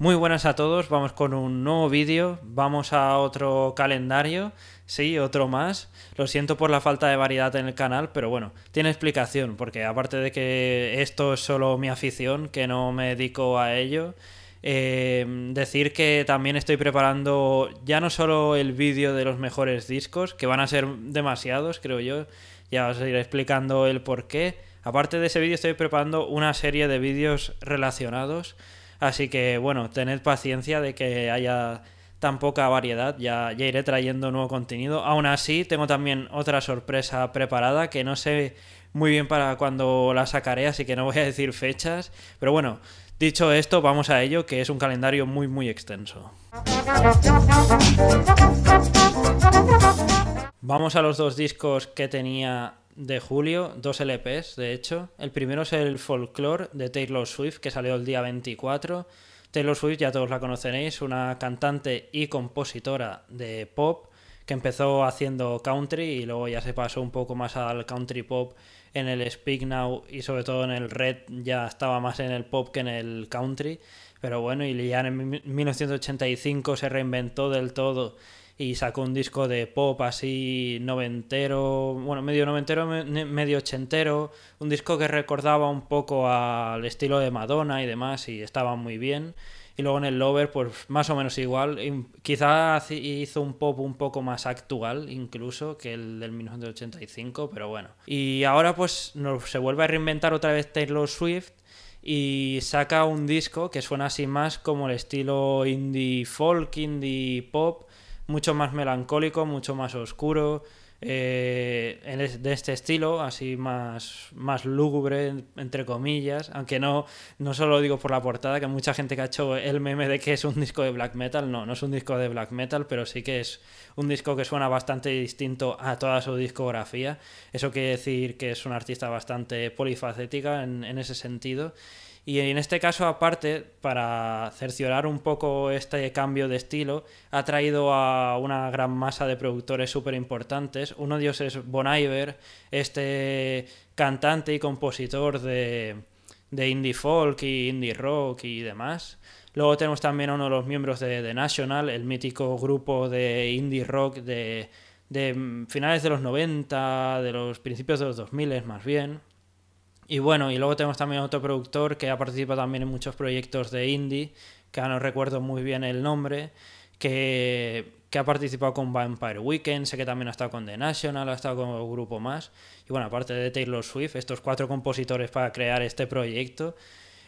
Muy buenas a todos, vamos con un nuevo vídeo, vamos a otro calendario, sí, otro más. Lo siento por la falta de variedad en el canal, pero bueno, tiene explicación, porque aparte de que esto es solo mi afición, que no me dedico a ello, decir que también estoy preparando ya no solo el vídeo de los mejores discos, que van a ser demasiados, creo yo, ya os iré explicando el porqué. Aparte de ese vídeo estoy preparando una serie de vídeos relacionados. Así que, bueno, tened paciencia de que haya tan poca variedad, ya iré trayendo nuevo contenido. Aún así, tengo también otra sorpresa preparada que no sé muy bien para cuándo la sacaré, así que no voy a decir fechas. Pero bueno, dicho esto, vamos a ello, que es un calendario muy, muy extenso. Vamos a los dos discos que tenía de julio, dos LPs de hecho. El primero es el Folklore de Taylor Swift, que salió el día 24. Taylor Swift ya todos la conoceréis, una cantante y compositora de pop que empezó haciendo country y luego ya se pasó un poco más al country pop en el Speak Now y sobre todo en el Red, ya estaba más en el pop que en el country. Pero bueno, y ya en 1985 se reinventó del todo y sacó un disco de pop así noventero, bueno, medio noventero, medio ochentero, un disco que recordaba un poco al estilo de Madonna y demás, y estaba muy bien. Y luego en el Lover, pues más o menos igual, quizá hizo un pop un poco más actual incluso que el del 1985, pero bueno. Y ahora pues se vuelve a reinventar otra vez Taylor Swift, y saca un disco que suena así más como el estilo indie folk, indie pop, mucho más melancólico, mucho más oscuro, de este estilo, así más lúgubre, entre comillas, aunque no solo lo digo por la portada, que mucha gente que ha hecho el meme de que es un disco de black metal, no es un disco de black metal, pero sí que es un disco que suena bastante distinto a toda su discografía. Eso quiere decir que es una artista bastante polifacética en ese sentido. Y en este caso, aparte, para cerciorar un poco este cambio de estilo, ha traído a una gran masa de productores súper importantes. Uno de ellos es Bon Iver, este cantante y compositor de indie folk y indie rock y demás. Luego tenemos también a uno de los miembros de The National, el mítico grupo de indie rock de finales de los 90, de los principios de los 2000 más bien. Y bueno, y luego tenemos también otro productor que ha participado también en muchos proyectos de indie, que no recuerdo muy bien el nombre, que ha participado con Vampire Weekend, sé que también ha estado con The National, ha estado con un grupo más. Y bueno, aparte de Taylor Swift, estos cuatro compositores para crear este proyecto.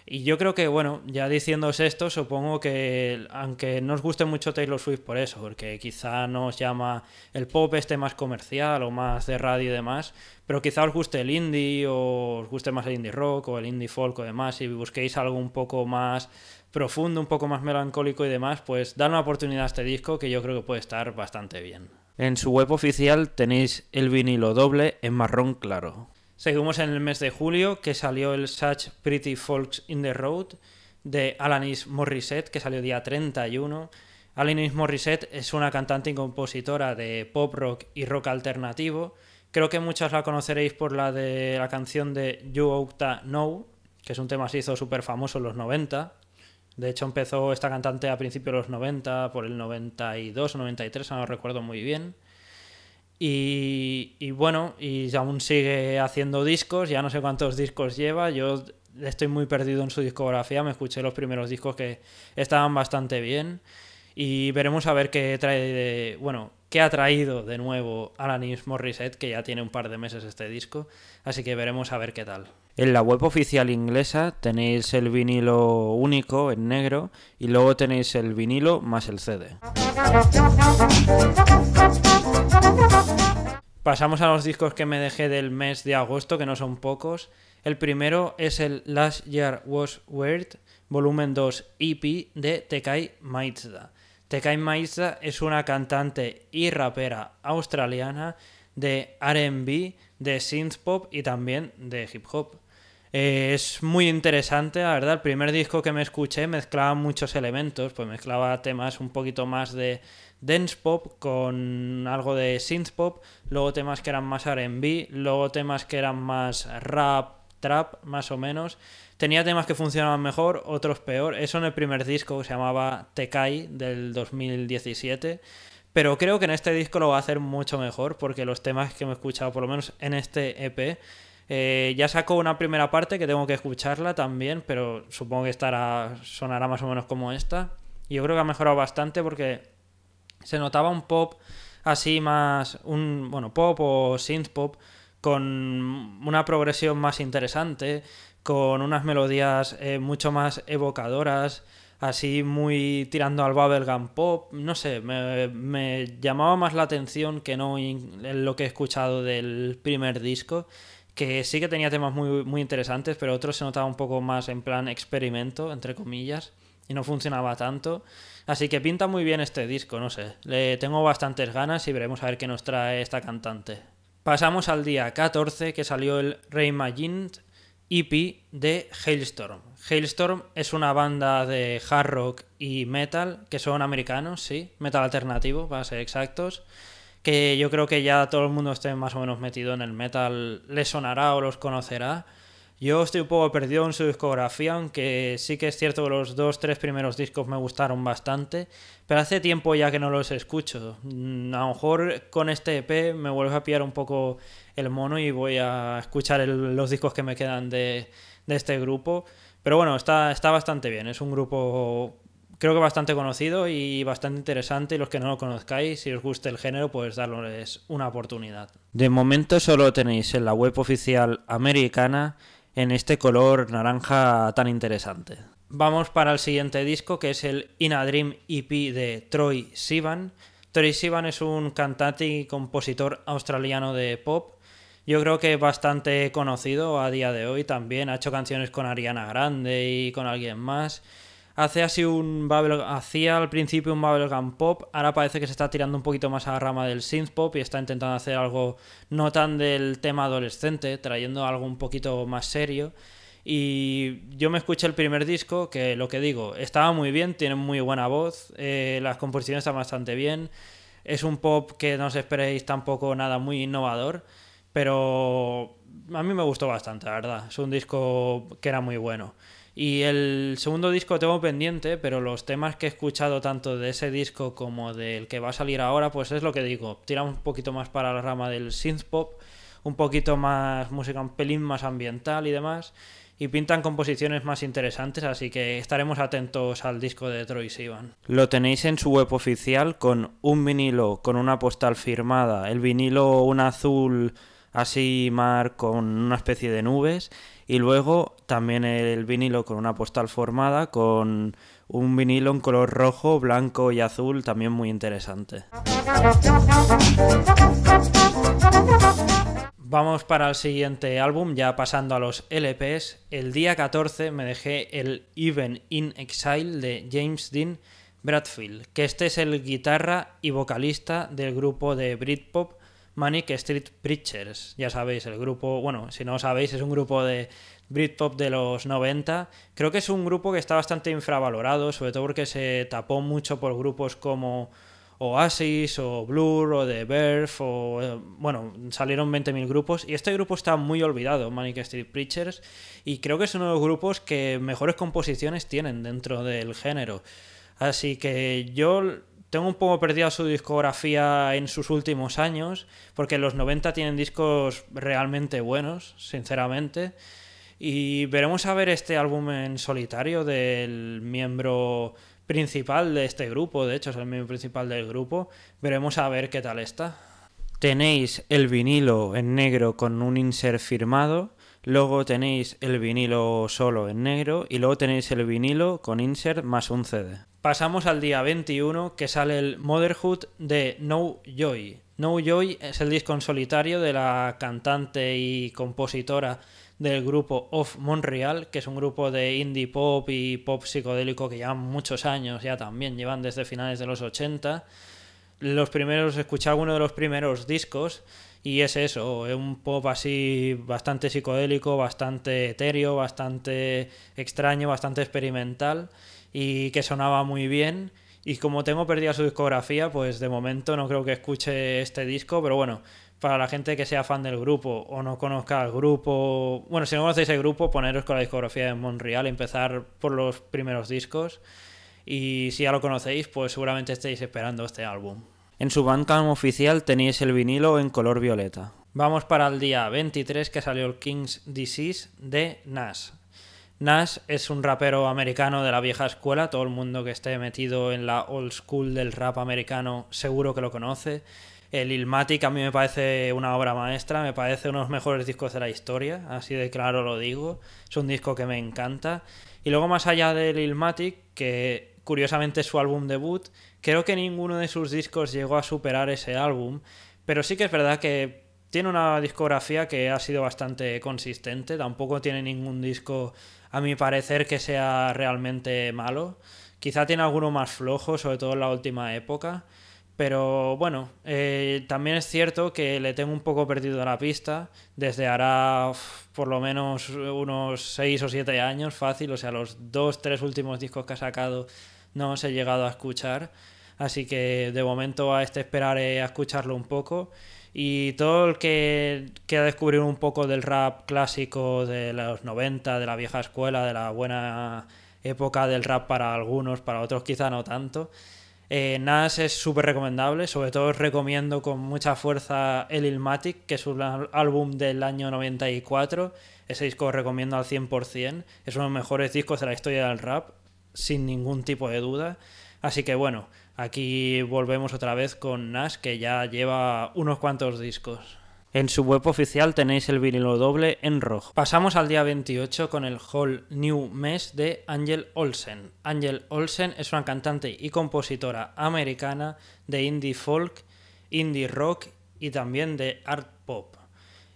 Y yo creo que, bueno, ya diciéndoos esto, supongo que, aunque no os guste mucho Taylor Swift por eso, porque quizá no os llama el pop este más comercial o más de radio y demás, pero quizá os guste el indie o os guste más el indie rock o el indie folk o demás, y busquéis algo un poco más profundo, un poco más melancólico y demás, pues dad una oportunidad a este disco, que yo creo que puede estar bastante bien. En su web oficial tenéis el vinilo doble en marrón claro. Seguimos en el mes de julio, que salió el Such Pretty Folks in the Road de Alanis Morissette, que salió día 31. Alanis Morissette es una cantante y compositora de pop rock y rock alternativo. Creo que muchos la conoceréis por la de la canción de You Oughta Know, que es un tema que se hizo súper famoso en los 90. De hecho, empezó esta cantante a principios de los 90, por el 92 o 93, no recuerdo muy bien. Y bueno, y aún sigue haciendo discos, ya no sé cuántos discos lleva, yo estoy muy perdido en su discografía, me escuché los primeros discos que estaban bastante bien y veremos a ver qué trae qué ha traído de nuevo Alanis Morissette, que ya tiene un par de meses este disco, así que veremos a ver qué tal. En la web oficial inglesa tenéis el vinilo único en negro y luego tenéis el vinilo más el CD. Pasamos a los discos que me dejé del mes de agosto, que no son pocos. El primero es el Last Year Was Weird, volumen 2 EP de Tekai Maizda. Tekai Maizda es una cantante y rapera australiana de R&B, de synthpop y también de hip hop. Es muy interesante, la verdad. El primer disco que me escuché mezclaba muchos elementos, pues mezclaba temas un poquito más de dance pop con algo de synth pop, luego temas que eran más R&B, luego temas que eran más rap, trap, más o menos. Tenía temas que funcionaban mejor, otros peor. Eso en el primer disco, que se llamaba Tekai, del 2017. Pero creo que en este disco lo va a hacer mucho mejor, porque los temas que me he escuchado, por lo menos en este EP... ya sacó una primera parte que tengo que escucharla también, pero supongo que sonará más o menos como esta. Y yo creo que ha mejorado bastante porque se notaba un pop así más... bueno, pop o synth pop con una progresión más interesante, con unas melodías mucho más evocadoras, así muy tirando al bubblegum pop. No sé, me llamaba más la atención que no en lo que he escuchado del primer disco, que sí que tenía temas muy, muy interesantes, pero otros se notaba un poco más en plan experimento, entre comillas, y no funcionaba tanto. Así que pinta muy bien este disco, no sé. Le tengo bastantes ganas y veremos a ver qué nos trae esta cantante. Pasamos al día 14, que salió el Reimagined EP de Halestorm. Halestorm es una banda de hard rock y metal, que son americanos, sí, metal alternativo, para ser exactos, que yo creo que ya todo el mundo esté más o menos metido en el metal, les sonará o los conocerá. Yo estoy un poco perdido en su discografía, aunque sí que es cierto que los 2-3 primeros discos me gustaron bastante, pero hace tiempo ya que no los escucho. A lo mejor con este EP me vuelvo a pillar un poco el mono y voy a escuchar los discos que me quedan de este grupo. Pero bueno, está bastante bien, es un grupo... creo que bastante conocido y bastante interesante, y los que no lo conozcáis, si os gusta el género, pues darles una oportunidad. De momento solo tenéis en la web oficial americana en este color naranja tan interesante. Vamos para el siguiente disco, que es el In a Dream EP de Troye Sivan. Troye Sivan es un cantante y compositor australiano de pop. Yo creo que es bastante conocido a día de hoy también. Ha hecho canciones con Ariana Grande y con alguien más. Hacía al principio un bubblegum pop, ahora parece que se está tirando un poquito más a la rama del synth pop y está intentando hacer algo no tan del tema adolescente, trayendo algo un poquito más serio. Y yo me escuché el primer disco, que lo que digo, estaba muy bien, tiene muy buena voz, las composiciones están bastante bien, es un pop que no os esperéis tampoco nada muy innovador, pero a mí me gustó bastante, la verdad, es un disco que era muy bueno. Y el segundo disco tengo pendiente, pero los temas que he escuchado tanto de ese disco como del que va a salir ahora, pues es lo que digo, tira un poquito más para la rama del synth pop, un poquito más música, un pelín más ambiental y demás, y pintan composiciones más interesantes, así que estaremos atentos al disco de Troye Sivan. Lo tenéis en su web oficial con un vinilo, con una postal firmada, el vinilo un azul así mar con una especie de nubes, y luego también el vinilo con una postal formada, con un vinilo en color rojo, blanco y azul, también muy interesante. Vamos para el siguiente álbum, ya pasando a los LPs. El día 14 me dejé el Even in Exile de James Dean Bradfield, que este es el guitarra y vocalista del grupo de Britpop Manic Street Preachers. Ya sabéis, el grupo, bueno, si no lo sabéis, es un grupo de Britpop de los 90. Creo que es un grupo que está bastante infravalorado, sobre todo porque se tapó mucho por grupos como Oasis o Blur o The Verve, o bueno, salieron 20.000 grupos y este grupo está muy olvidado, Manic Street Preachers, y creo que es uno de los grupos que mejores composiciones tienen dentro del género. Así que yo tengo un poco perdida su discografía en sus últimos años, porque en los 90 tienen discos realmente buenos, sinceramente, y veremos a ver este álbum en solitario del miembro principal de este grupo, de hecho es el miembro principal del grupo, veremos a ver qué tal está. Tenéis el vinilo en negro con un insert firmado, luego tenéis el vinilo solo en negro y luego tenéis el vinilo con insert más un CD. Pasamos al día 21, que sale el Motherhood de No Joy. No Joy es el disco en solitario de la cantante y compositora del grupo Of Montreal, que es un grupo de indie pop y pop psicodélico que llevan muchos años ya también, llevan desde finales de los 80. Escuché alguno de los primeros discos y es eso, es un pop así bastante psicodélico, bastante etéreo, bastante extraño, bastante experimental y que sonaba muy bien. Y como tengo perdida su discografía, pues de momento no creo que escuche este disco, pero bueno, para la gente que sea fan del grupo o no conozca al grupo. Bueno, si no conocéis el grupo, poneros con la discografía de Montreal, empezar por los primeros discos. Y si ya lo conocéis, pues seguramente estéis esperando este álbum. En su Bandcamp oficial tenéis el vinilo en color violeta. Vamos para el día 23, que salió el King's Disease de Nas. Nas es un rapero americano de la vieja escuela. Todo el mundo que esté metido en la old school del rap americano seguro que lo conoce. El Illmatic a mí me parece una obra maestra, me parece uno de los mejores discos de la historia, así de claro lo digo. Es un disco que me encanta. Y luego, más allá del Illmatic, que curiosamente es su álbum debut, creo que ninguno de sus discos llegó a superar ese álbum, pero sí que es verdad que tiene una discografía que ha sido bastante consistente. Tampoco tiene ningún disco, a mi parecer, que sea realmente malo. Quizá tiene alguno más flojo, sobre todo en la última época. Pero bueno, también es cierto que le tengo un poco perdido la pista desde hará por lo menos unos 6 o 7 años fácil. O sea, los 2 o 3 últimos discos que ha sacado no os he llegado a escuchar. Así que de momento a este esperaré a escucharlo un poco. Y todo el que quiera descubrir un poco del rap clásico de los 90, de la vieja escuela, de la buena época del rap para algunos, para otros quizá no tanto... Nas es súper recomendable. Sobre todo os recomiendo con mucha fuerza el Illmatic, que es un álbum del año 94. Ese disco os recomiendo al 100%. Es uno de los mejores discos de la historia del rap, sin ningún tipo de duda. Así que bueno, aquí volvemos otra vez con Nas, que ya lleva unos cuantos discos. En su web oficial tenéis el vinilo doble en rojo. Pasamos al día 28 con el Whole New Mess de Angel Olsen. Angel Olsen es una cantante y compositora americana de indie folk, indie rock y también de art pop.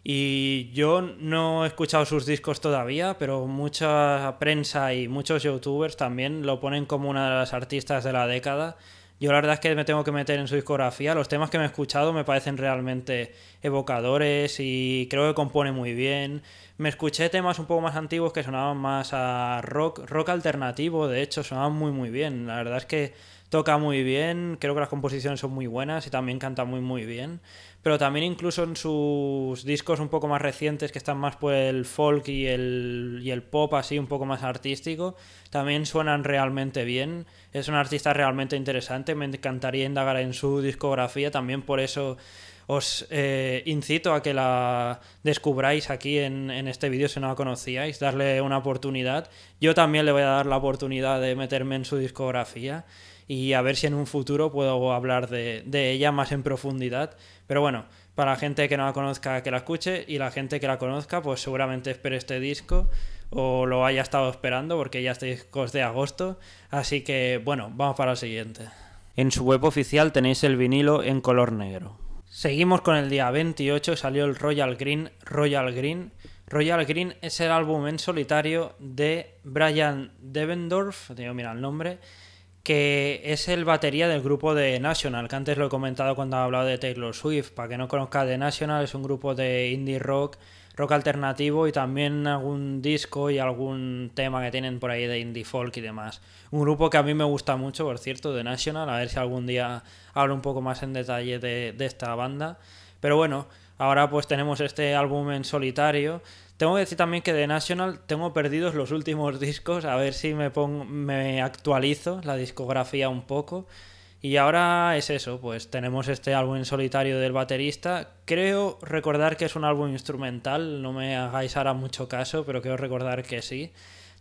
Y yo no he escuchado sus discos todavía, pero mucha prensa y muchos youtubers también lo ponen como una de las artistas de la década. Yo la verdad es que me tengo que meter en su discografía. Los temas que me he escuchado me parecen realmente evocadores y creo que compone muy bien. Me escuché temas un poco más antiguos que sonaban más a rock alternativo, de hecho, sonaban muy bien. La verdad es que toca muy bien, creo que las composiciones son muy buenas y también canta muy bien. Pero también incluso en sus discos un poco más recientes, que están más por el folk y el pop así un poco más artístico, también suenan realmente bien. Es un artista realmente interesante, me encantaría indagar en su discografía, también por eso os incito a que la descubráis aquí en este vídeo si no la conocíais, darle una oportunidad. Yo también le voy a dar la oportunidad de meterme en su discografía y a ver si en un futuro puedo hablar de ella más en profundidad. Pero bueno, para la gente que no la conozca, que la escuche, y la gente que la conozca, pues seguramente espere este disco o lo haya estado esperando, porque ya este disco es de agosto. Así que bueno, vamos para el siguiente. En su web oficial tenéis el vinilo en color negro. Seguimos con el día 28, salió el Royal Green. Royal Green es el álbum en solitario de Brian Devendorf, mira el nombre, que es el batería del grupo The National, que antes lo he comentado cuando he hablado de Taylor Swift. Para que no conozca, The National es un grupo de indie rock, rock alternativo y también algún disco y algún tema que tienen por ahí de indie folk y demás. Un grupo que a mí me gusta mucho, por cierto, The National. A ver si algún día hablo un poco más en detalle de esta banda. Pero bueno, ahora pues tenemos este álbum en solitario. Tengo que decir también que The National tengo perdidos los últimos discos, a ver si me actualizo la discografía un poco. Y ahora es eso, pues tenemos este álbum en solitario del baterista. Creo recordar que es un álbum instrumental, no me hagáis ahora mucho caso, pero quiero recordar que sí.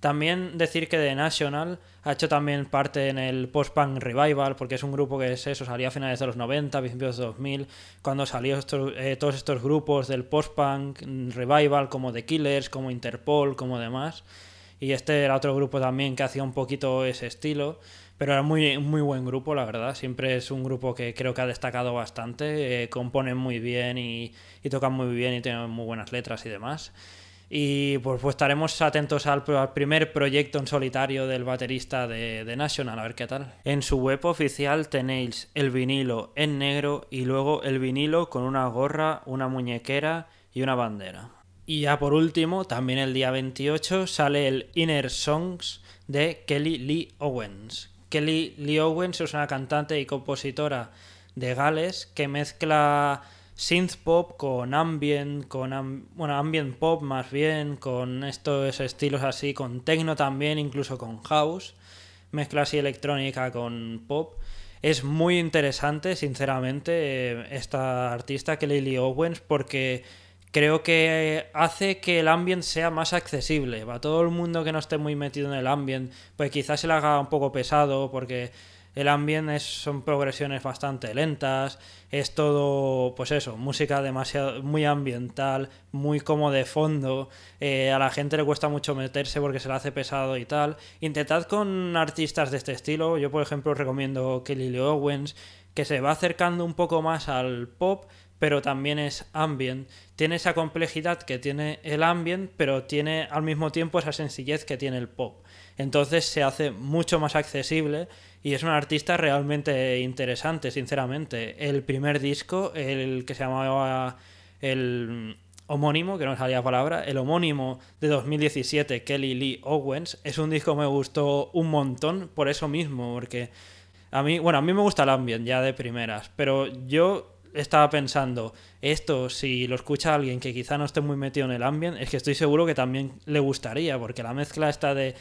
También decir que The National ha hecho también parte en el post-punk revival, porque es un grupo que es eso, salía a finales de los 90, principios de 2000, cuando salieron todos estos grupos del post-punk revival, como The Killers, como Interpol, como demás. Y este era otro grupo también que hacía un poquito ese estilo, pero era muy buen grupo, la verdad. Siempre es un grupo que creo que ha destacado bastante, componen muy bien y tocan muy bien y tienen muy buenas letras y demás. Y pues estaremos atentos al primer proyecto en solitario del baterista de National, a ver qué tal. En su web oficial tenéis el vinilo en negro y luego el vinilo con una gorra, una muñequera y una bandera. Y ya por último, también el día 28 sale el Inner Songs de Kelly Lee Owens. Kelly Lee Owens es una cantante y compositora de Gales que mezcla synth pop con ambient, bueno, ambient pop más bien, con estos estilos así, con techno también, incluso con house, mezcla así electrónica con pop. Es muy interesante, sinceramente, esta artista Kelly Lee Owens, porque creo que hace que el ambient sea más accesible. Para todo el mundo que no esté muy metido en el ambient, pues quizás se le haga un poco pesado, porque el ambient son progresiones bastante lentas, es todo, pues eso, música demasiado, muy ambiental, muy como de fondo, a la gente le cuesta mucho meterse porque se le hace pesado y tal. Intentad con artistas de este estilo, yo por ejemplo recomiendo Kelly Lee Owens, que se va acercando un poco más al pop, pero también es ambient. Tiene esa complejidad que tiene el ambient, pero tiene al mismo tiempo esa sencillez que tiene el pop. Entonces se hace mucho más accesible y es un artista realmente interesante, sinceramente. El primer disco, el que se llamaba el homónimo, que no salía la palabra, el homónimo de 2017, Kelly Lee Owens, es un disco que me gustó un montón por eso mismo, porque a mí me gusta el ambient ya de primeras, pero yo estaba pensando, esto si lo escucha alguien que quizá no esté muy metido en el ambient, es que estoy seguro que también le gustaría, porque la mezcla está de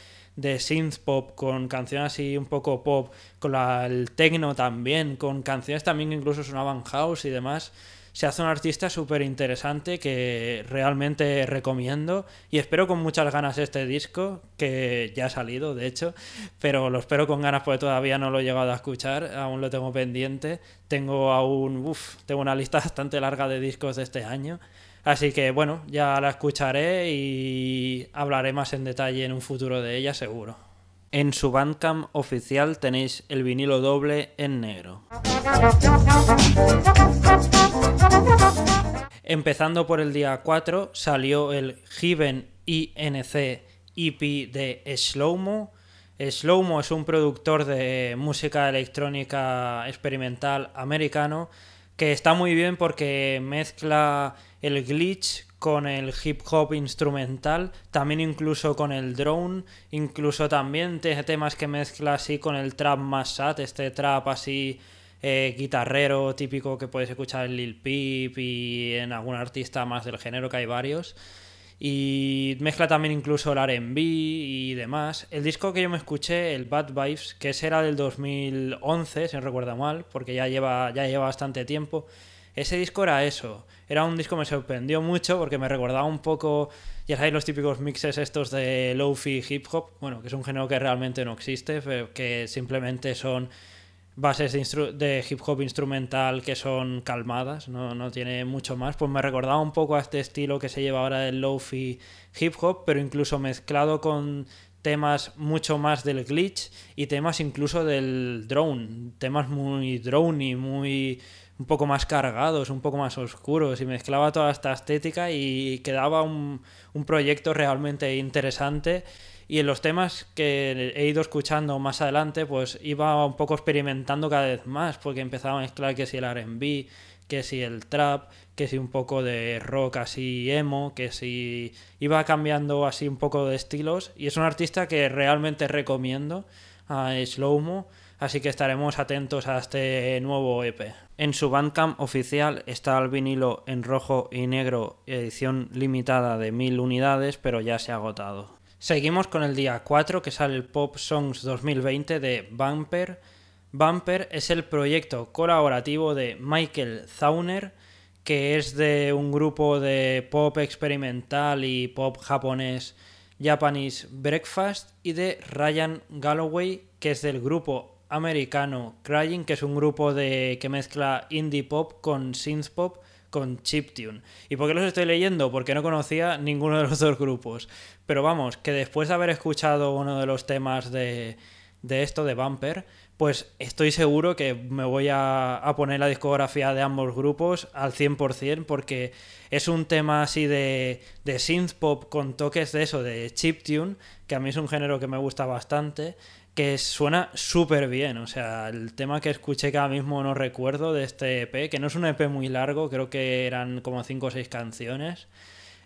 synth pop con canciones así un poco pop, con el techno también, con canciones también que incluso sonaban house y demás. Se hace un artista súper interesante que realmente recomiendo y espero con muchas ganas este disco, que ya ha salido de hecho, pero lo espero con ganas porque todavía no lo he llegado a escuchar, aún lo tengo pendiente, tengo una lista bastante larga de discos de este año, así que bueno, ya la escucharé y hablaré más en detalle en un futuro de ella seguro. En su Bandcamp oficial tenéis el vinilo doble en negro. Empezando por el día 4, salió el Heaven INC EP de Slowmo. Slowmo es un productor de música electrónica experimental americano que está muy bien porque mezcla el glitch con el hip hop instrumental, también incluso con el drone, incluso también temas que mezcla así con el trap más sad, este trap así guitarrero típico que puedes escuchar en Lil Peep y en algún artista más del género, que hay varios, y mezcla también incluso el R&B y demás. El disco que yo me escuché, el Bad Vibes, que ese era del 2011, si no recuerdo mal, porque ya lleva bastante tiempo. Ese disco era eso, era un disco que me sorprendió mucho porque me recordaba un poco, ya sabéis, los típicos mixes estos de lo-fi hip hop, bueno, que es un género que realmente no existe, pero que simplemente son bases de hip hop instrumental que son calmadas, no tiene mucho más. Pues me recordaba un poco a este estilo que se lleva ahora del lo-fi hip hop, pero incluso mezclado con temas mucho más del glitch y temas incluso del drone, temas muy drony, muy un poco más cargados, un poco más oscuros, y mezclaba toda esta estética y quedaba un proyecto realmente interesante. Y en los temas que he ido escuchando más adelante, pues iba un poco experimentando cada vez más, porque empezaba a mezclar que si el R&B, que si el trap, que si un poco de rock así emo, que si iba cambiando así un poco de estilos. Y es un artista que realmente recomiendo, a Slowmo, así que estaremos atentos a este nuevo EP. En su Bandcamp oficial está el vinilo en rojo y negro, edición limitada de 1000 unidades, pero ya se ha agotado. Seguimos con el día 4, que sale el Pop Songs 2020 de Bumper. Bumper es el proyecto colaborativo de Michael Zauner, que es de un grupo de pop experimental y pop japonés, Japanese Breakfast, y de Ryan Galloway, que es del grupo americano Crying, que es un grupo que mezcla indie pop con synth pop, con chiptune. ¿Y por qué los estoy leyendo? Porque no conocía ninguno de los dos grupos. Pero vamos, que después de haber escuchado uno de los temas de esto, de Bumper, pues estoy seguro que me voy a poner la discografía de ambos grupos al 100%, porque es un tema así de synthpop con toques de eso, de chiptune, que a mí es un género que me gusta bastante, que suena súper bien. O sea, el tema que escuché, que ahora mismo no recuerdo, de este EP, que no es un EP muy largo, creo que eran como 5 o 6 canciones,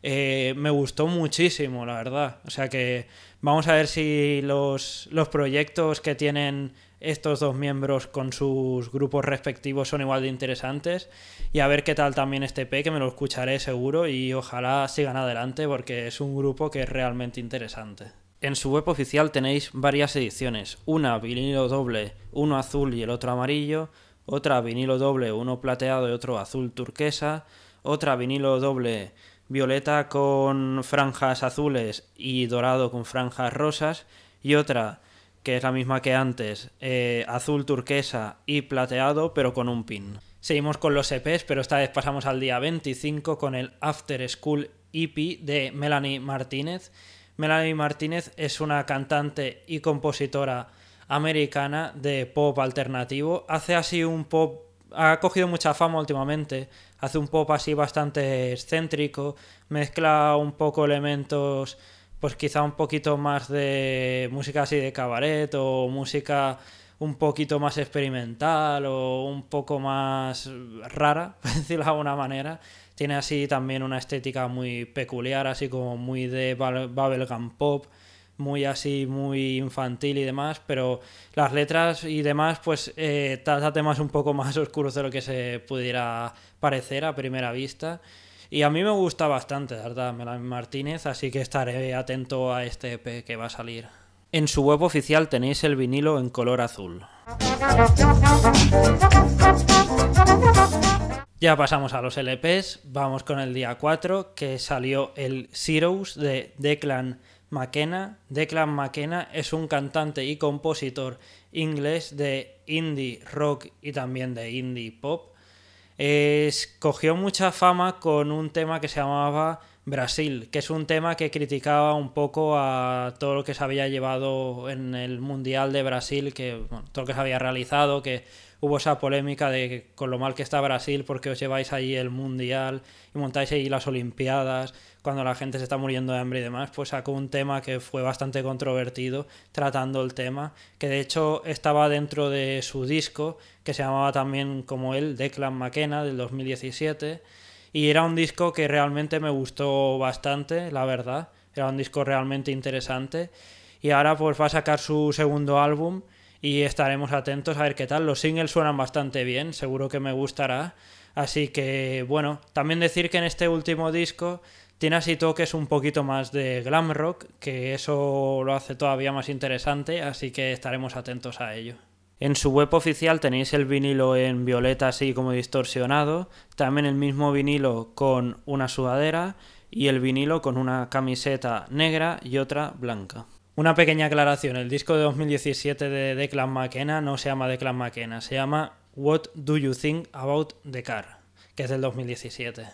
me gustó muchísimo, la verdad. O sea que vamos a ver si los proyectos que tienen estos dos miembros con sus grupos respectivos son igual de interesantes, y a ver qué tal también este EP, que me lo escucharé seguro y ojalá sigan adelante porque es un grupo que es realmente interesante. En su web oficial tenéis varias ediciones, una vinilo doble, uno azul y el otro amarillo, otra vinilo doble, uno plateado y otro azul turquesa, otra vinilo doble violeta con franjas azules y dorado con franjas rosas, y otra que es la misma que antes, azul turquesa y plateado pero con un pin. Seguimos con los EPs, pero esta vez pasamos al día 25 con el After School EP de Melanie Martínez. Melanie Martínez es una cantante y compositora americana de pop alternativo. Hace así un pop, ha cogido mucha fama últimamente, hace un pop así bastante excéntrico, mezcla un poco elementos, pues quizá un poquito más de música así de cabaret o música un poquito más experimental o un poco más rara, por decirlo de alguna manera. Tiene así también una estética muy peculiar, así como muy de bubblegum pop, muy así, muy infantil y demás, pero las letras y demás pues trata temas un poco más oscuros de lo que se pudiera parecer a primera vista, y a mí me gusta bastante, la verdad, Melanie Martínez, así que estaré atento a este EP que va a salir. En su web oficial tenéis el vinilo en color azul. Ya pasamos a los LPs, vamos con el día 4, que salió el Zeros de Declan McKenna. Declan McKenna es un cantante y compositor inglés de indie rock y también de indie pop. Cogió mucha fama con un tema que se llamaba Brasil, que es un tema que criticaba un poco a todo lo que se había llevado en el Mundial de Brasil, que bueno, todo lo que se había realizado, que hubo esa polémica de con lo mal que está Brasil, porque os lleváis allí el Mundial y montáis ahí las Olimpiadas cuando la gente se está muriendo de hambre y demás. Pues sacó un tema que fue bastante controvertido tratando el tema, que de hecho estaba dentro de su disco, que se llamaba también como él, Declan McKenna, del 2017, y era un disco que realmente me gustó bastante, la verdad. Era un disco realmente interesante, y ahora pues va a sacar su segundo álbum y estaremos atentos a ver qué tal. Los singles suenan bastante bien, seguro que me gustará. Así que bueno, también decir que en este último disco tiene así toques un poquito más de glam rock, que eso lo hace todavía más interesante, así que estaremos atentos a ello. En su web oficial tenéis el vinilo en violeta así como distorsionado, también el mismo vinilo con una sudadera y el vinilo con una camiseta negra y otra blanca. Una pequeña aclaración, el disco de 2017 de Declan McKenna no se llama Declan McKenna, se llama What Do You Think About the Car, que es del 2017.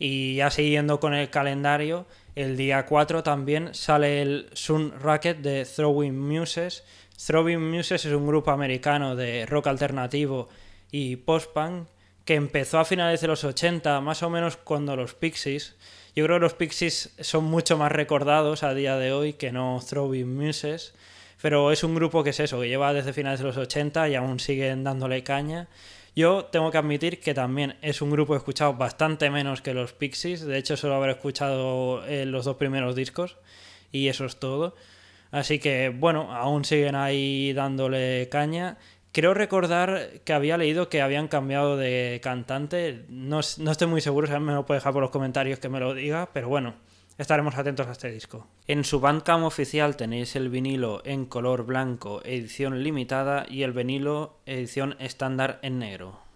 Y ya siguiendo con el calendario, el día 4 también sale el Sun Racket de Throwing Muses. Throwing Muses es un grupo americano de rock alternativo y post-punk que empezó a finales de los 80, más o menos cuando los Pixies. Yo creo que los Pixies son mucho más recordados a día de hoy que no Throwing Muses, pero es un grupo que es eso, que lleva desde finales de los 80 y aún siguen dándole caña. Yo tengo que admitir que también es un grupo que he escuchado bastante menos que los Pixies, de hecho solo habré escuchado los dos primeros discos y eso es todo. Así que bueno, aún siguen ahí dándole caña. Creo recordar que había leído que habían cambiado de cantante, no estoy muy seguro, si alguien me lo puede dejar por los comentarios que me lo diga, pero bueno, estaremos atentos a este disco. En su Bandcamp oficial tenéis el vinilo en color blanco edición limitada y el vinilo edición estándar en negro.